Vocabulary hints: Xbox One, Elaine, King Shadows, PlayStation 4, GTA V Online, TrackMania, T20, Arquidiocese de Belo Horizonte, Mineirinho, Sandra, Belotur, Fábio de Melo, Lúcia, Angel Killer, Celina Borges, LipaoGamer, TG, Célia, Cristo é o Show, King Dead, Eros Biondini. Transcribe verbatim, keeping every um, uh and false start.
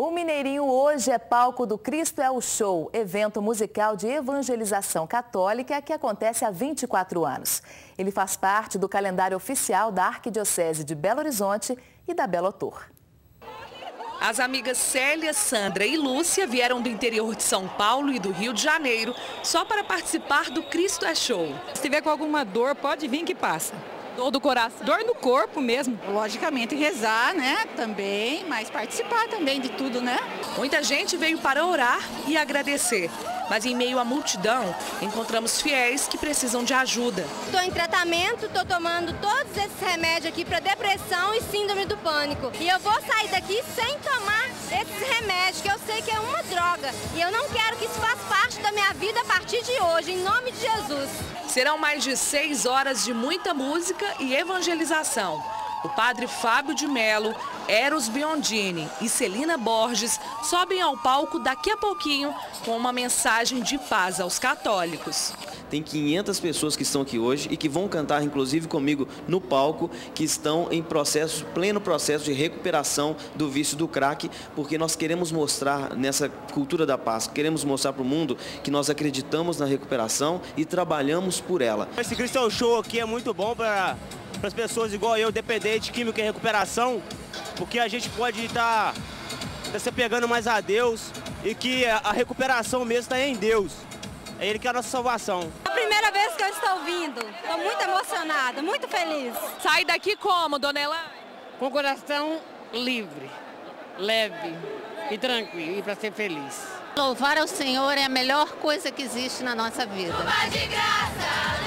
O Mineirinho hoje é palco do Cristo é o Show, evento musical de evangelização católica que acontece há vinte e quatro anos. Ele faz parte do calendário oficial da Arquidiocese de Belo Horizonte e da Belotur. As amigas Célia, Sandra e Lúcia vieram do interior de São Paulo e do Rio de Janeiro só para participar do Cristo é Show. Se tiver com alguma dor, pode vir que passa. Dor do coração, dor no corpo mesmo. Logicamente rezar, né, também, mas participar também de tudo, né? Muita gente veio para orar e agradecer, mas em meio à multidão encontramos fiéis que precisam de ajuda. Estou em tratamento, estou tomando todos esses remédios aqui para depressão e síndrome do pânico. E eu vou sair daqui sem tomar esses remédios, que eu sei que é uma droga. E eu não quero que isso faça parte da minha vida a partir de hoje, em nome de Jesus. Serão mais de seis horas de muita música e evangelização. O padre Fábio de Melo, Eros Biondini e Celina Borges sobem ao palco daqui a pouquinho com uma mensagem de paz aos católicos. Tem quinhentas pessoas que estão aqui hoje e que vão cantar, inclusive comigo, no palco, que estão em processo, pleno processo de recuperação do vício do crack, porque nós queremos mostrar nessa cultura da paz, queremos mostrar para o mundo que nós acreditamos na recuperação e trabalhamos por ela. Esse Cristo é o Show aqui é muito bom para as pessoas igual eu, dependente de química e recuperação, porque a gente pode estar tá se pegando mais a Deus e que a recuperação mesmo está em Deus. É Ele que é a nossa salvação. É a primeira vez que eu estou vindo. Estou muito emocionada, muito feliz. Sai daqui como, dona Elaine? Com o coração livre, leve e tranquilo, e para ser feliz. Louvar ao Senhor é a melhor coisa que existe na nossa vida. Chuva de graça!